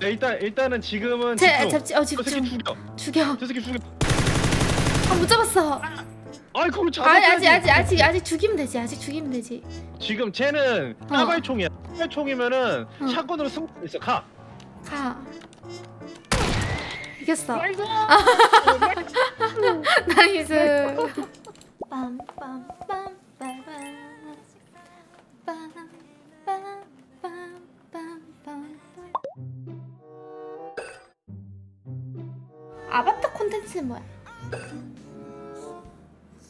네, 일단은 지금은 집중. 죽여. 저 새끼 죽여. 아, 못 잡았어. 아이 그럼 잡아야지. 아직 죽이면 되지. 지금 쟤는 따발총이야. 따발총이면은 샷건으로 승부 있어. 가. 이겼어. 나이스. 나이스. 아바타 콘텐츠는 뭐야?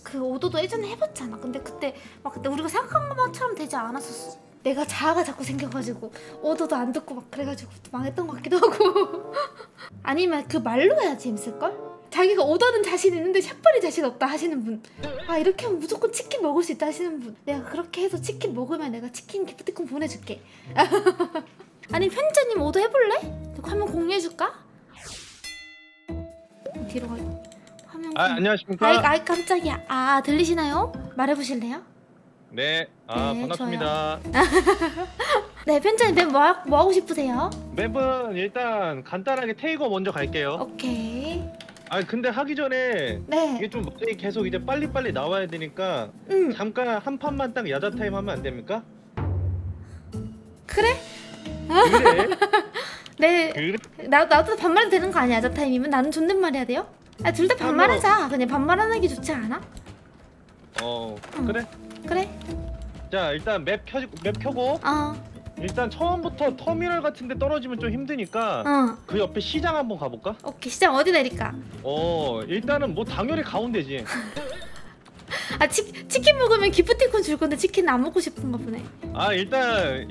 그 오도도 예전에 해봤잖아. 근데 그때 우리가 생각한 것처럼 되지 않았었어. 내가 자아가 자꾸 생겨가지고 오도도 안 듣고 막 그래가지고 망했던 것 같기도 하고. 아니면 그 말로 해야 재밌을걸? 자기가 오더는 자신 있는데 샷발이 자신 없다 하시는 분. 아 이렇게 하면 무조건 치킨 먹을 수 있다 하시는 분. 내가 그렇게 해서 치킨 먹으면 내가 치킨 기프티콘 보내줄게. 아니 편지님 오더 해볼래? 화면 공유해줄까? 뒤로 가요. 화면 공유. 안녕하십니까. 아이 깜짝이야. 아 들리시나요? 말해보실래요? 네. 아 네, 반갑습니다. 네 편지님 맵 뭐 하고 싶으세요? 맵은 일단 간단하게 테이거 먼저 갈게요. 오케이. 아 근데 하기 전에 네. 이게 좀 계속 이제 빨리빨리 나와야 되니까 잠깐 한 판만 딱 야자 타임 하면 안 됩니까? 그래? 네. 그래? 나도 반말해도 되는 거 아니야? 야자 타임이면 나는 존댓말 해야 돼요? 아 둘 다 반말하자. 그냥 반말하는 게 좋지 않아? 그래. 자 일단 맵 켜고. 일단 처음부터 터미널 같은데 떨어지면 좀 힘드니까 그 옆에 시장 한번 가볼까? 오케이. 시장 어디 내릴까? 일단은 뭐 당연히 가운데지. 아 치킨 먹으면 기프티콘 줄 건데 치킨 안 먹고 싶은가 보네. 아 일단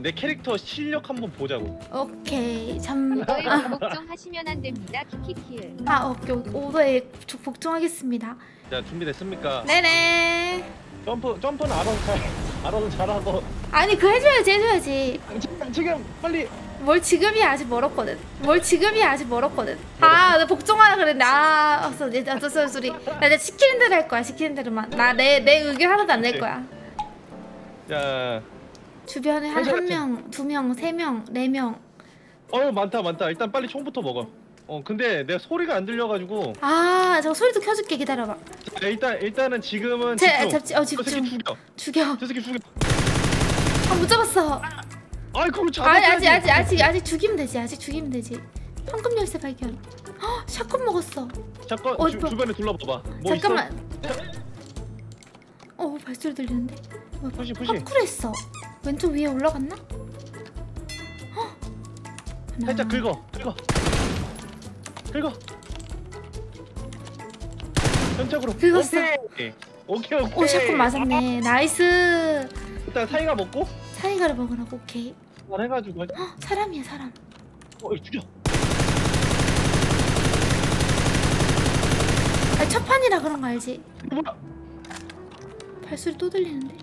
내 캐릭터 실력 한번 보자고. 오케이. 오더에 복종하시면 안 됩니다. 키키키. 아 오케이. 오더에 복종하겠습니다. 자 준비됐습니까? 네네. 점프는 알아서 잘하고. 아니 그거 해줘야지. 지금 빨리. 뭘 지금이야 아직 멀었거든. 아 나 복종하라 그랬는데 어서 소리. 나 이제 시키는 대로 할 거야. 시키는 대로만. 나 내 의견 하나도 안 낼 거야. 자 주변에 한 명, 두 명, 세 명, 네 명. 많다. 일단 빨리 총부터 먹어. 근데 내가 소리가 안 들려가지고. 아 저 소리도 켜줄게. 기다려봐. 자, 일단은 지금은 집중. 저 새끼 죽여. 아 못 잡았어. 아이 그럼 잡아야지. 아직 죽이면 되지. 황금 열쇠 발견. 샷건 먹었어. 샷건 주변에 둘러봐봐. 뭐 잠깐만. 있어? 발소리 들리는데. 푸시. 팝쿨했어. 왼쪽 위에 올라갔나? 살짝 긁어. 전적으로. 긁었어. 오케이. 샷건 맞았네. 나이스. 일단 사이가 먹고. 타이거를 먹으라고. 오케이. 말해가지고. 사람이야 사람. 죽여. 아 첫 판이라 그런 거 알지? 뭐야? 발소리 또 들리는데?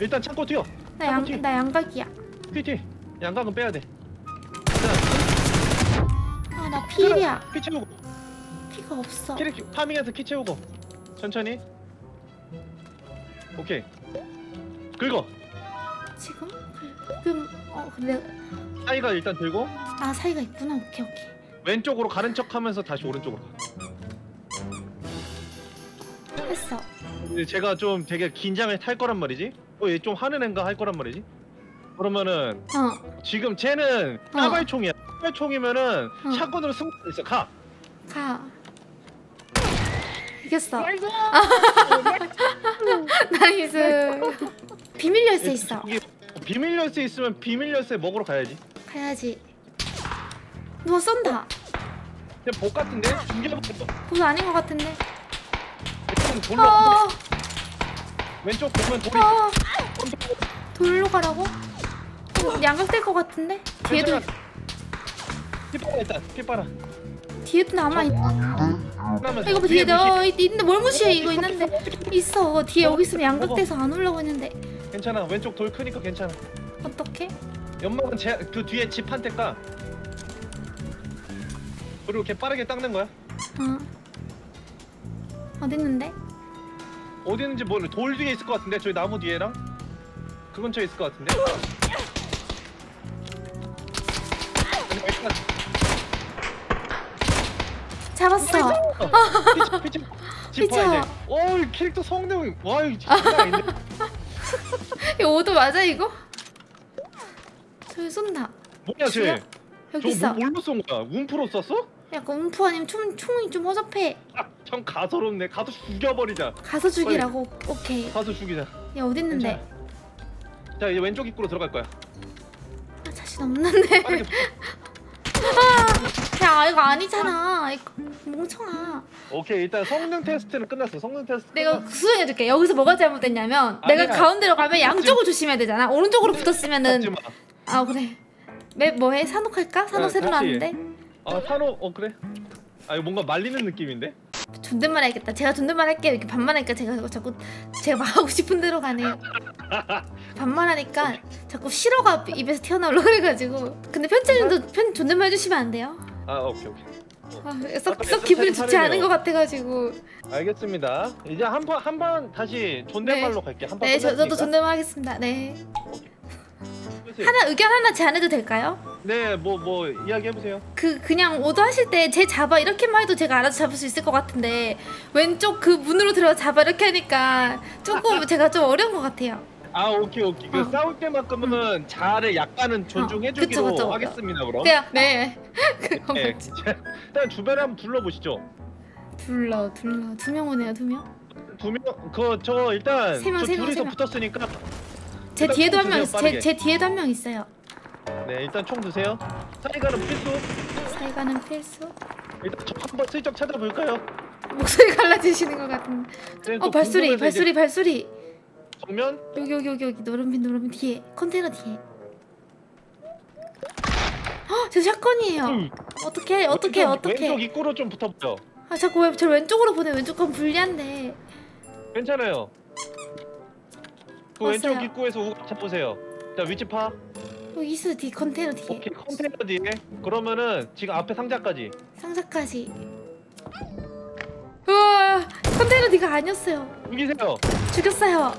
일단 참고 튀어. 나 양각이야. 튀. 양각은 빼야 돼. 아 나 피일이야. 피 채우고. 피가 없어. 파밍해서 피 채우고. 천천히. 오케이. 긁어. 지금? 근데 사이가 일단 들고. 아 사이가 있구나. 오케이. 왼쪽으로 가는 척하면서 다시 오른쪽으로 가. 했어. 제가 좀 되게 긴장을 탈 거란 말이지. 얘 좀 하는 앤가 할 거란 말이지. 그러면은 지금 쟤는 따발총이야. 따발총이면은 샷건으로 승부 있어. 가. 이겼어. 나이스. 비밀 열쇠 있어. 비밀 열쇠 있으면 비밀 열쇠 먹으러 가야지. 누가 쏜다. 근데 복 같은데? 복 아닌 것 같은데. 왼쪽 보면 돌이. 돌로 가라고? 양각 될 것 같은데? 뒤에도. 핏바라 일단. 뒤에도 남아있다. 이거 봐. 뒤에도 있는데 뭘 무시해. 이거 있는데 있어. 뒤에 여기 있으면 양각돼서 안 올라오고 있는데. 괜찮아. 왼쪽 돌 크니까 괜찮아. 어떡해? 연막은 그 뒤에 집 한 대 까. 그리고 걔 빠르게 닦는 거야. 어딨는데? 어디 있는지 모르. 돌 뒤에 있을 것 같은데. 저기 나무 뒤에랑 그 근처에 있을 것 같은데. 살았어. 피쳐. 어이 캐릭터 성능이 와 이거 진짜 아닌데. 이거 오도 맞아 이거? 저기 쏜다. 뭐냐 쟤? 여기 있어. 저거 뭘로 쏜 거야? 움프로 쐈어? 약간 움프 아니면 총이 좀 허접해. 아, 참 가소롭네. 가서 죽여버리자. 가서 죽이라고? 빨리. 오케이. 가서 죽이자. 야 어딨는데? 자 이제 왼쪽 입구로 들어갈 거야. 아 자신 없는데. 아, 야 이거 아니잖아. 이거 멍청아. 오케이 일단 성능 테스트는 끝났어. 성능 테스트. 내가 수정해줄게. 여기서 뭐가 잘못됐냐면 아니야. 내가 가운데로 가면 양쪽을 조심해야 되잖아. 오른쪽으로 붙었으면은. 아 그래. 맵 뭐해? 산옥할까? 산옥 새로 나왔는데. 아 산옥 그래. 아 이거 뭔가 말리는 느낌인데? 존댓말 해야겠다. 제가 존댓말 할게요. 이렇게 반말하니까 제가 자꾸 제가 하고 싶은 대로 가네요. 반말하니까 자꾸 싫어가 입에서 튀어나오려고 그래가지고. 근데 편집님도 존댓말 해주시면 안 돼요? 아 오케이. 아, 썩 기분이 좋지 않은 것 같아가지고. 알겠습니다. 이제 한 번 다시 존댓말로 갈게요. 한 번. 네, 저도 존댓말 하겠습니다. 네. 하나 의견 하나 제안해도 될까요? 네, 뭐 이야기 해보세요. 그냥 오더 하실 때 제 잡아 이렇게만 해도 제가 알아서 잡을 수 있을 것 같은데 왼쪽 그 문으로 들어가 잡아 이렇게 하니까 조금 제가 좀 어려운 것 같아요. 아 오케이. 그 싸울 때만큼은 자아를 약간은 존중해주기로 그쵸. 하겠습니다 그럼. 네. 네. 일단 주변에 한번 둘러보시죠. 둘러 두 명 오네요 두 명 그 저 일단 세 명, 둘이서 붙었으니까. 제 뒤에도 한 명 있어요. 제 뒤에도 한 명 있어요. 네 일단 총 드세요. 사이가는 필수. 일단 저 한번 슬쩍 찾아볼까요? 목소리 갈라지시는 것 같은데. 네, 발소리. 정면? 여기 노란빛 뒤에 컨테이너 뒤에. 헉! 저 샷건이에요. 어떻게? 왼쪽 입구로 좀 붙어보죠. 아 자꾸 왜 저 왼쪽으로 보내? 왼쪽 건 불리한데. 괜찮아요. 그 왼쪽 입구에서 우측 찾보세요. 자 위치 파. 여기 있어 뒤 컨테이너 뒤에. 오케이 컨테이너 뒤에. 그러면은 지금 앞에 상자까지. 우와 컨테이너 뒤가 아니었어요. 죽이세요. 죽였어요.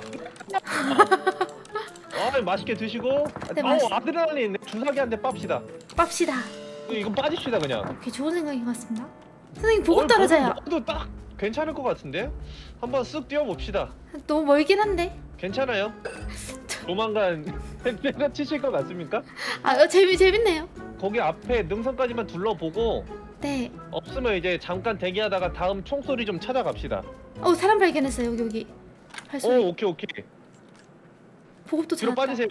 아 맛있게 드시고. 네, 아드레날린 주사기한테 빱시다. 이거 빠집시다 그냥. 오케이 좋은 생각인 것 같습니다. 선생님 보고 따라자요. 나도 딱 괜찮을 것 같은데. 한번 쓱 뛰어봅시다. 너무 멀긴 한데. 괜찮아요? 조만간 때려치실 것 같습니까? 아 재밌네요. 거기 앞에 능선까지만 둘러보고 네 없으면 이제 잠깐 대기하다가 다음 총소리 좀 찾아갑시다. 어 사람 발견했어요 여기 발소리. 오 오케이. 보급도 잘. 뒤로 빠지세요.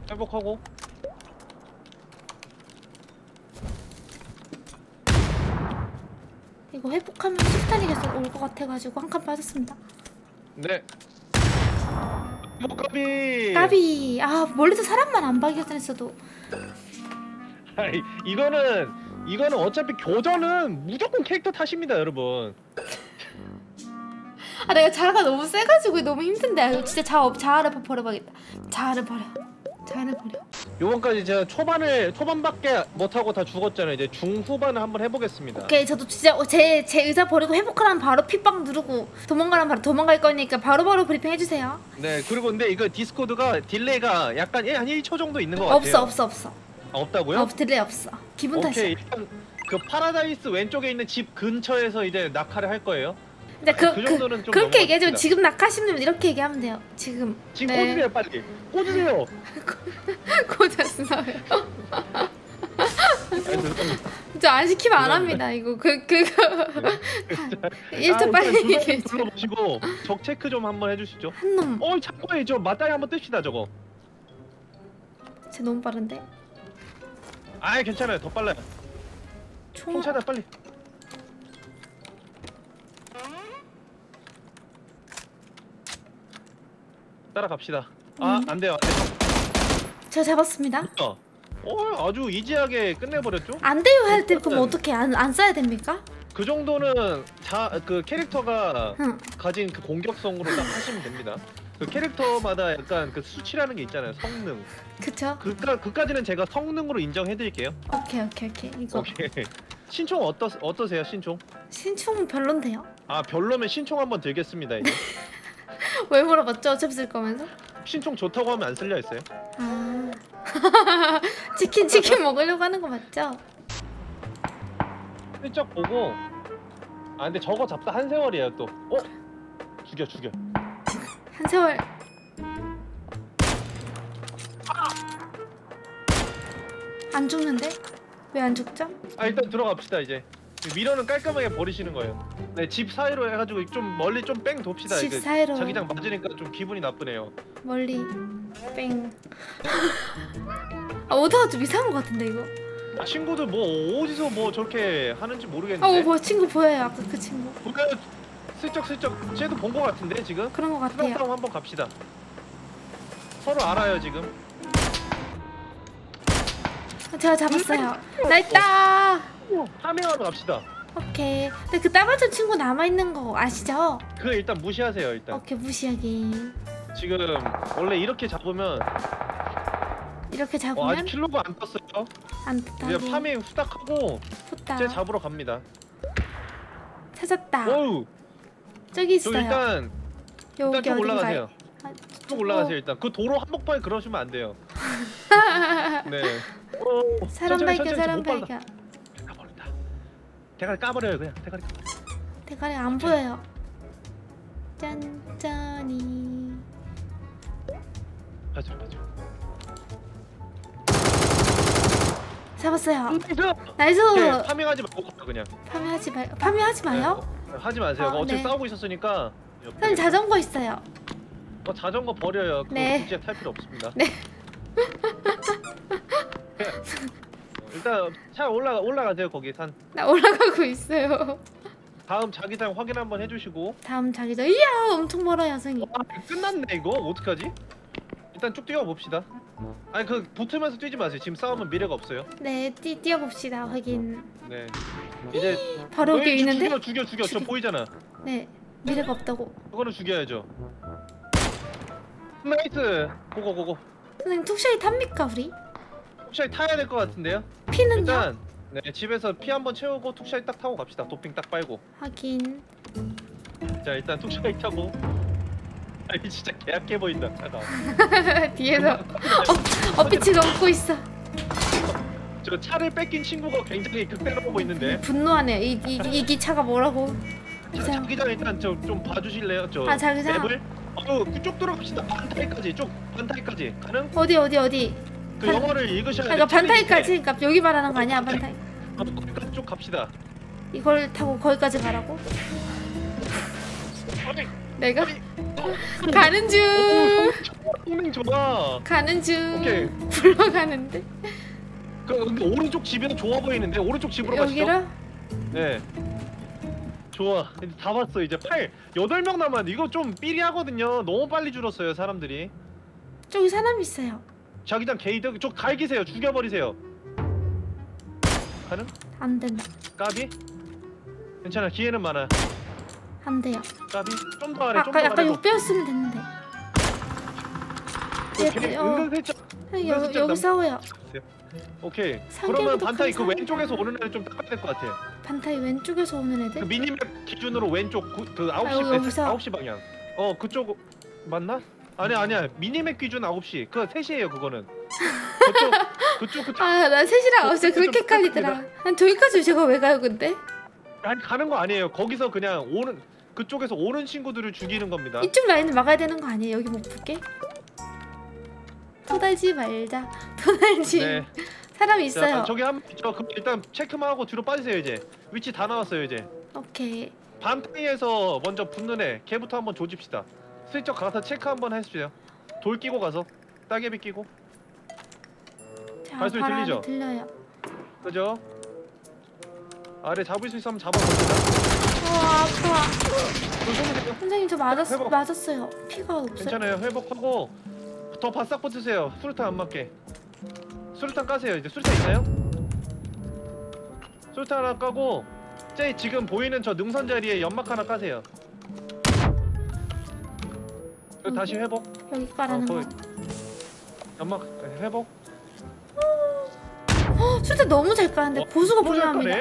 회복하고. 이거 회복하면 식단이겠어 올 것 같아가지고 한 칸 빠졌습니다. 네. 까비. 아 멀리서 사람만 안 발견했어도. 아이 이거는 어차피 교전은 무조건 캐릭터 탓입니다 여러분. 아 내가 자아가 너무 세가지고 너무 힘든데. 아, 이거 진짜 자아를 버려봐야겠다. 자아를 버려. 요번까지 제가 초반밖에 못하고 다 죽었잖아요. 이제 중후반을 한번 해보겠습니다. 오케이 저도 진짜 제 의사 버리고 회복하라면 바로 핏빵 누르고 도망가라면 바로 도망갈 거니까 바로바로 브리핑 해주세요. 네 그리고 근데 이거 디스코드가 딜레이가 약간 한 1초 정도 있는 것 같아요. 없어. 아, 없다고요? 딜레이 없어. 기분 탓이야. 오케이 일단 그 파라다이스 왼쪽에 있는 집 근처에서 이제 낙하를 할 거예요. 근데 정도는 좀 그렇게 얘기하죠. 지금 낙하시면 이렇게 얘기하면 돼요. 지금 네. 꽂으세요 빨리. 꽂으세요. 꽂았어요. 저 안 시키면 안 합니다. 이거 일단 빨리 얘기해 주시고 적 체크 좀 한번 해주시죠. 한 놈. 참고해 저 맞다이 한번 뜹시다 저거. 쟤 너무 빠른데? 아이 괜찮아요 더 빨라요. 총 찾아 빨리. 따라갑시다. 아 안돼요. 제가 잡았습니다. 아주 이지하게 끝내버렸죠? 안돼요 할 때 그럼 어떻게 안 써야 됩니까? 그 정도는 그 캐릭터가 가진 그 공격성으로 딱 하시면 됩니다. 그 캐릭터마다 약간 그 수치라는 게 있잖아요. 성능. 그쵸? 그까지는 제가 성능으로 인정해드릴게요. 오케이 이거. 오케이. 신총 어떠세요 신총? 신총 별론데요? 아 별로면 신총 한번 들겠습니다 이제. 왜 물어봤죠? 어차피 쓸 거면서? 신총 좋다고 하면 안 쓸려 했어요. 아 치킨 먹으려고 하는 거 맞죠? 슬쩍 보고. 아 근데 저거 잡다 한 세월이에요 또. 어? 죽여. 한 세월. 안 죽는데? 왜 안 죽죠? 아 일단 들어갑시다 이제. 미러는 깔끔하게 버리시는 거예요. 네, 집 사이로 해가지고 좀 멀리 좀 뺑 돕시다. 집 사이로. 자기장 맞으니까 좀 기분이 나쁘네요. 멀리 뺑. 아 오다가 좀 이상한 것 같은데 이거. 아, 친구들 뭐 어디서 뭐 저렇게 하는지 모르겠는데. 어, 뭐 친구 보여요 아까 그 친구. 그러니까 슬쩍 쟤도 본 것 같은데 지금. 그런 것 같아요. 수락상 한번 갑시다. 서로 알아요 지금. 제가 잡았어요. 나 있다. 파밍하러 갑시다. 오케이. 근데 그 따발전 친구 남아있는 거 아시죠? 그거 일단 무시하세요 일단. 오케이 무시하기. 지금 원래 이렇게 잡으면 아직 킬로가 안 떴어요. 안 떴다고. 이제 파밍 후딱 하고 제 잡으러 갑니다. 찾았다. 오우. 저기 있어요. 일단 쭉 올라가세요. 아, 쭉 올라가세요 일단. 그 도로 한복판에 그러시면 안 돼요. 네. 오, 사람 발견. 대가리 까버려요 그냥. 대가리 안 보여요. 짠짠이. 맞아. 잡았어요. 나이스. 네, 파밍하지 말고 그냥. 파밍하지 마요. 네, 하지 마세요. 어차피 네. 싸우고 있었으니까. 선생님 자전거 있어요. 자전거 버려요. 네. 굳이 탈 필요 없습니다. 네. 일단 차 올라가세요 거기 산. 나 올라가고 있어요. 다음 자기장 확인 한번 해주시고. 다음 자기장 이야 엄청 멀어요 선생님. 와, 끝났네 이거 어떡하지? 일단 쭉 뛰어봅시다. 아니 그 붙으면서 뛰지 마세요. 지금 싸우면 미래가 없어요. 네 뛰어봅시다 확인. 네 이제 바로 여기 있는데. 죽여. 저 보이잖아. 네 미래가 없다고. 그거는 죽여야죠. 나이스. 고고. 선생님 툭샷이 탑니까 우리? 툭샷이 타야 될 것 같은데요? 피는요? 일단 네, 집에서 피 한번 채우고 툭샷이 딱 타고 갑시다. 도핑 딱 빨고. 하긴. 자 일단 툭샷이 타고. 아니 진짜 개약해 보인다. 차가. 뒤에서 어빛이 넘고 있어. 저 차를 뺏긴 친구가 굉장히 극대로 보고 있는데. 분노하네요. 이기 차가 뭐라고? 자기장 일단 저 좀 봐주실래요? 저 아, 자기장? 맵을? 그쪽 들어갑시다. 반타이까지 쭉. 반타이까지 가능? 어디? 그 영어를 읽으셔야 돼요. 반타이까지? 그러니까 여기 말하는 거 아니야? 반타이. 거기까지 쭉 갑시다. 이걸 타고 거기까지 가라고? 내가? 가는 중. 동맹 좋아. 가는 중. 오케이. 불러가는데? 근데 오른쪽 집에는 좋아 보이는데 오른쪽 집으로 가시죠. 여기로? 네. 좋아. 이제 다 봤어. 이제 8명 남았는데 이거 좀 삐리하거든요. 너무 빨리 줄었어요 사람들이. 저기 사람 있어요. 자기장 게이드 저 갈기세요. 죽여버리세요. 가능? 안 된다. 까비? 괜찮아. 기회는 많아. 안 돼요. 까비? 좀 더 아래. 좀 더 아래. 아까 6배였으면 됐는데. 여기 싸워요. 오케이. 그러면 반타이 그 왼쪽에서 오는 애를 좀 닦아야 될 것 같아. 반타이 왼쪽에서 오는 애들? 그 미니맵 기준으로 왼쪽 그 9시 방향. 그쪽 맞나? 아니야. 미니맵 기준 9시. 그 3시예요, 그거는. 그쪽. 아, 나 3시랑 9시 그렇게 헷갈리더라. 난 저기까지 제가 왜 가요, 근데? 아니, 가는 거 아니에요. 거기서 그냥 오는 그쪽에서 오는 친구들을 죽이는 겁니다. 이쪽 라인을 막아야 되는 거 아니에요? 여기 못 붙게? 토달지 말자. 토달지. 네. 사람 있어요. 자, 저기 그럼 일단 체크만 하고 뒤로 빠지세요 이제. 위치 다 나왔어요 이제. 오케이. 반타이에서 먼저 붙는 애. 걔부터 한번 조집시다. 슬쩍 가서 체크 한번 해주세요. 돌 끼고 가서 따개비 끼고. 자, 발소리 들리죠? 들려요. 그죠? 아래 잡을 수 있으면 잡아봅시다. 우와 아파. 선생님 저 맞았어요. 피가 없어요. 괜찮아요. 회복하고 더 바싹 붙으세요. 수류탄 안 맞게. 수류탄 까세요. 이제 수류탄 있나요? 수류탄 하나 까고 제 지금 보이는 저 능선 자리에 연막 하나 까세요. 다시 회복. 여기 까라는 거. 연막 회복. 수류탄 너무 잘 까는데 보수가 필요합니다.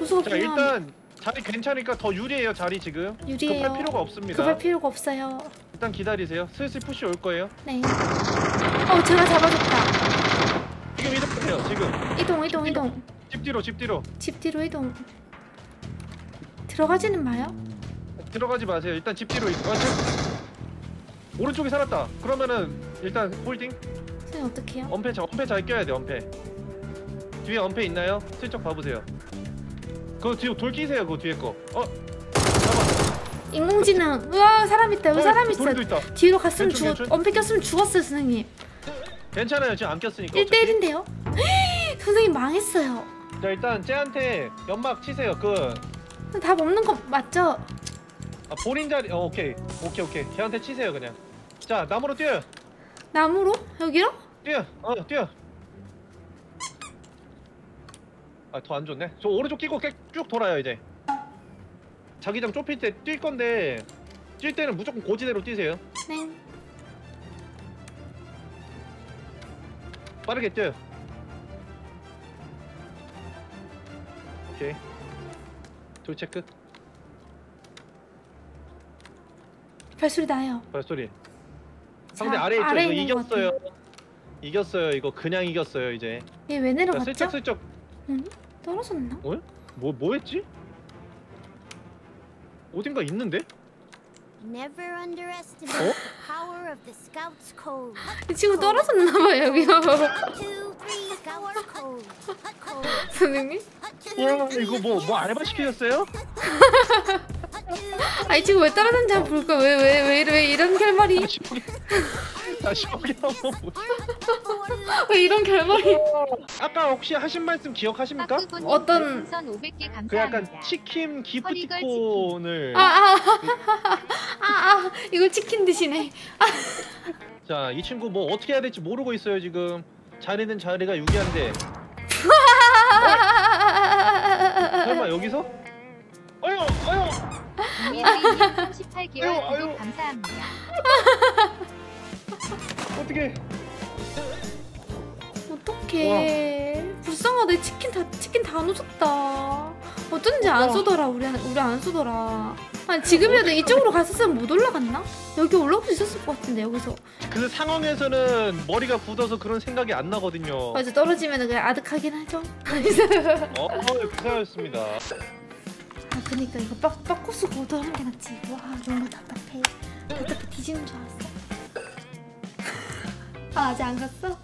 보수가 필요합니다. 일단 자리 괜찮으니까 더 유리해요 자리 지금. 유리해요. 급할 필요가 없습니다. 급할 필요가 없어요. 일단 기다리세요. 슬슬 푸시 올 거예요. 네. 제가 잡아줬다. 지금. 이동. 집 뒤로. 집 뒤로 이동. 들어가지는 마요? 들어가지 마세요. 일단 집 뒤로. 오른쪽이 살았다. 그러면은 일단 홀딩. 쟤 어떻게 해요? 엄폐 잘 껴야 돼. 엄폐. 뒤에 엄폐 있나요? 슬쩍 봐보세요. 그거 뒤로 돌 끼세요. 그거 뒤에 거. 잡아. 인공지능. 우와, 사람 있다. 여기 사람 있어. 있다. 뒤로 갔으면 죽었. 엄폐 꼈으면 죽었어요, 선생님. 괜찮아요. 지금 안 꼈으니까. 1대1인데요? 선생님 망했어요. 자, 일단 쟤한테 연막 치세요. 그 답 없는 거 맞죠? 아, 본인 자리. 어, 오케이. 걔한테 치세요, 그냥. 자, 나무로 뛰어요. 나무로? 여기로? 뛰어. 아, 더 안 좋네. 저 오른쪽 끼고 쭉 돌아요, 이제. 자기장 좁힐 때 뛸 건데 뛸 때는 무조건 고지대로 뛰세요. 네. 빠르게 뛰어요. 오케이. 돌 체크. 발소리 나요. 발소리. 상대 아래에 있죠? 이거 이겼어요. 이겼어요. 이거 그냥 이겼어요, 이제. 얘 왜 내려갔죠? 슬쩍. 응? 떨어졌나? 어? 뭐 했지? 어딘가 있는데? 어? 이 친구 떨어졌나봐요, 여기서. 선생님? 이거 뭐 알바 시키셨어요? 아이 친구 왜 떨어졌는지 한번 볼까? 왜 이런 결말이? 다시 보기 한번 보자. 왜 이런 결말이? 아까 혹시 하신 말씀 기억하십니까? 어떤? 그 약간 치킨 기프티콘을. 이거 치킨 드시네. 자, 이 친구 뭐 어떻게 해야 될지 모르고 있어요 지금. 자리는 자리가 유리한데. 설마 여기서? 아유. 미미님 38개월 구독 감사합니다. 어떡해. 불쌍하다. 치킨 다 놓쳤다. 어쩐지 안 쏘더라. 우리 안 쏘더라. 아니, 지금이라도 이쪽으로 갔었으면 못 올라갔나? 여기 올라올 수 있었을 것 같은데, 여기서. 그 상황에서는 머리가 굳어서 그런 생각이 안 나거든요. 맞아, 떨어지면 그냥 아득하긴 하죠. 고생하셨습니다. 아, 그니까 이거 빡코스 고도 하는 게 낫지. 와, 뭔가 답답해. 뒤지는 줄 알았어. 아, 아직 안 갔어?